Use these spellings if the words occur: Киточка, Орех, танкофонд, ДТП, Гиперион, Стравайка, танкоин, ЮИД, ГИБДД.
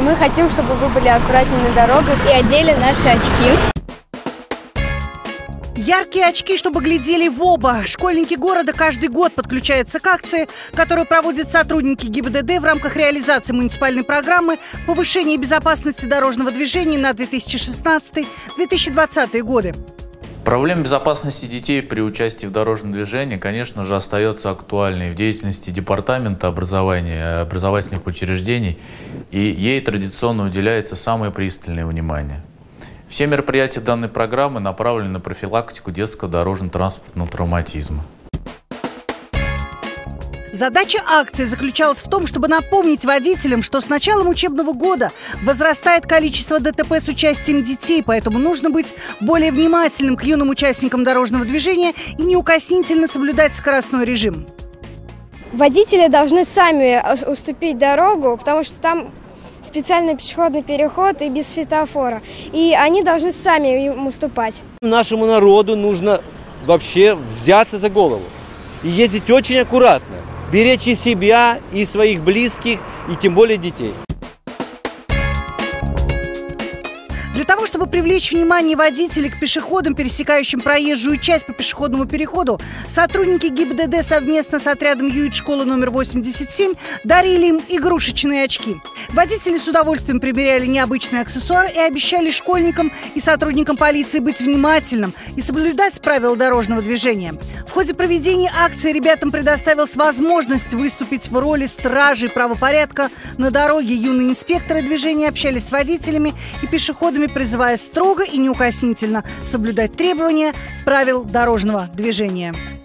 И мы хотим, чтобы вы были аккуратнее на дорогах и одели наши очки. Яркие очки, чтобы глядели в оба. Школьники города каждый год подключаются к акции, которую проводят сотрудники ГИБДД в рамках реализации муниципальной программы повышения безопасности дорожного движения на 2016-2020 годы. Проблема безопасности детей при участии в дорожном движении, конечно же, остается актуальной в деятельности департамента образования, образовательных учреждений, и ей традиционно уделяется самое пристальное внимание. Все мероприятия данной программы направлены на профилактику детского дорожно-транспортного травматизма. Задача акции заключалась в том, чтобы напомнить водителям, что с началом учебного года возрастает количество ДТП с участием детей, поэтому нужно быть более внимательным к юным участникам дорожного движения и неукоснительно соблюдать скоростной режим. Водители должны сами уступить дорогу, потому что там специальный пешеходный переход и без светофора. И они должны сами им уступать. Нашему народу нужно вообще взяться за голову и ездить очень аккуратно, беречь и себя, и своих близких, и тем более детей. Для того, чтобы привлечь внимание водителей к пешеходам, пересекающим проезжую часть по пешеходному переходу, сотрудники ГИБДД совместно с отрядом ЮИД школы номер 87 дарили им игрушечные очки. Водители с удовольствием примеряли необычные аксессуары и обещали школьникам и сотрудникам полиции быть внимательным и соблюдать правила дорожного движения. В ходе проведения акции ребятам предоставилась возможность выступить в роли стражей правопорядка на дороге. Юные инспекторы движения общались с водителями и пешеходами, призывая строго и неукоснительно соблюдать требования правил дорожного движения.